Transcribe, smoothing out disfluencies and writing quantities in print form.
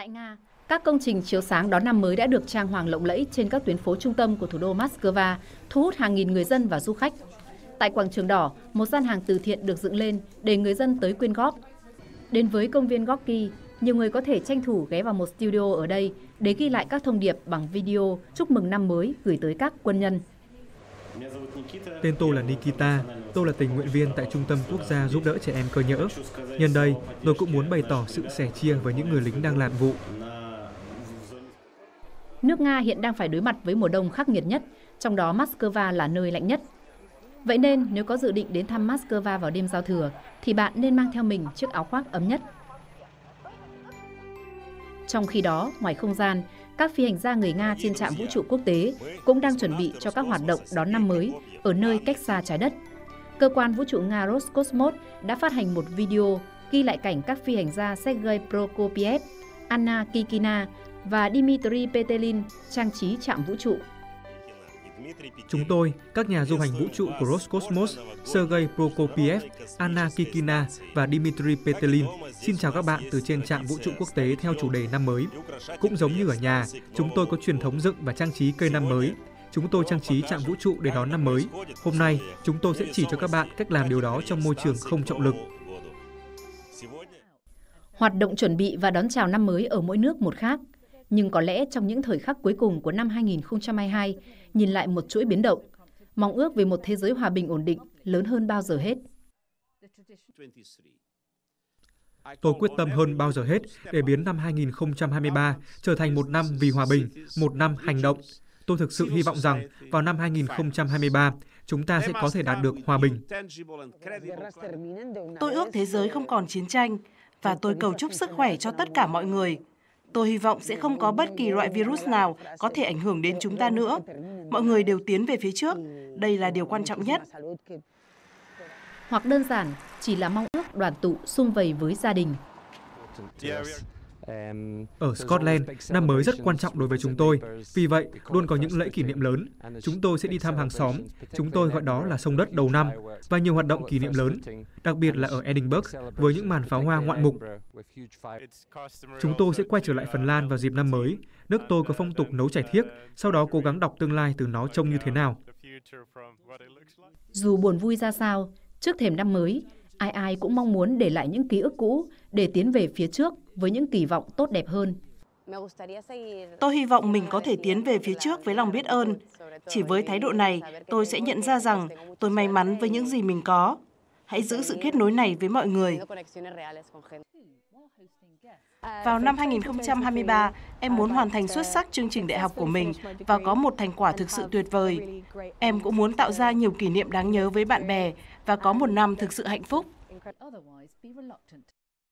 Tại Nga, các công trình chiếu sáng đón năm mới đã được trang hoàng lộng lẫy trên các tuyến phố trung tâm của thủ đô Moscow, thu hút hàng nghìn người dân và du khách. Tại Quảng trường Đỏ, một gian hàng từ thiện được dựng lên để người dân tới quyên góp. Đến với công viên Gorky, nhiều người có thể tranh thủ ghé vào một studio ở đây để ghi lại các thông điệp bằng video chúc mừng năm mới gửi tới các quân nhân. Tên tôi là Nikita, tôi là tình nguyện viên tại Trung tâm Quốc gia giúp đỡ trẻ em cơ nhỡ. Nhân đây, tôi cũng muốn bày tỏ sự sẻ chia với những người lính đang làm vụ. Nước Nga hiện đang phải đối mặt với mùa đông khắc nghiệt nhất, trong đó Moscow là nơi lạnh nhất. Vậy nên, nếu có dự định đến thăm Moscow vào đêm giao thừa, thì bạn nên mang theo mình chiếc áo khoác ấm nhất. Trong khi đó, ngoài không gian, các phi hành gia người Nga trên trạm vũ trụ quốc tế cũng đang chuẩn bị cho các hoạt động đón năm mới ở nơi cách xa trái đất. Cơ quan vũ trụ Nga Roscosmos đã phát hành một video ghi lại cảnh các phi hành gia Sergei Prokopyev, Anna Kikina và Dmitry Petelin trang trí trạm vũ trụ. Chúng tôi, các nhà du hành vũ trụ của Roscosmos, Sergei Prokopyev, Anna Kikina và Dmitry Petelin, xin chào các bạn từ trên trạm vũ trụ quốc tế theo chủ đề năm mới. Cũng giống như ở nhà, chúng tôi có truyền thống dựng và trang trí cây năm mới. Chúng tôi trang trí trạm vũ trụ để đón năm mới. Hôm nay, chúng tôi sẽ chỉ cho các bạn cách làm điều đó trong môi trường không trọng lực. Hoạt động chuẩn bị và đón chào năm mới ở mỗi nước một khác. Nhưng có lẽ trong những thời khắc cuối cùng của năm 2022, nhìn lại một chuỗi biến động, mong ước về một thế giới hòa bình ổn định lớn hơn bao giờ hết. Tôi quyết tâm hơn bao giờ hết để biến năm 2023 trở thành một năm vì hòa bình, một năm hành động. Tôi thực sự hy vọng rằng vào năm 2023, chúng ta sẽ có thể đạt được hòa bình. Tôi ước thế giới không còn chiến tranh và tôi cầu chúc sức khỏe cho tất cả mọi người. Tôi hy vọng sẽ không có bất kỳ loại virus nào có thể ảnh hưởng đến chúng ta nữa. Mọi người đều tiến về phía trước. Đây là điều quan trọng nhất. Hoặc đơn giản, chỉ là mong ước đoàn tụ sum vầy với gia đình. Ở Scotland, năm mới rất quan trọng đối với chúng tôi. Vì vậy, luôn có những lễ kỷ niệm lớn. Chúng tôi sẽ đi thăm hàng xóm. Chúng tôi gọi đó là sông đất đầu năm và nhiều hoạt động kỷ niệm lớn, đặc biệt là ở Edinburgh với những màn pháo hoa ngoạn mục. Chúng tôi sẽ quay trở lại Phần Lan vào dịp năm mới. Nước tôi có phong tục nấu chảy thiếc, sau đó cố gắng đọc tương lai từ nó trông như thế nào. Dù buồn vui ra sao, trước thềm năm mới, ai ai cũng mong muốn để lại những ký ức cũ để tiến về phía trước với những kỳ vọng tốt đẹp hơn. Tôi hy vọng mình có thể tiến về phía trước với lòng biết ơn. Chỉ với thái độ này, tôi sẽ nhận ra rằng tôi may mắn với những gì mình có. Hãy giữ sự kết nối này với mọi người. Vào năm 2023, em muốn hoàn thành xuất sắc chương trình đại học của mình và có một thành quả thực sự tuyệt vời. Em cũng muốn tạo ra nhiều kỷ niệm đáng nhớ với bạn bè và có một năm thực sự hạnh phúc.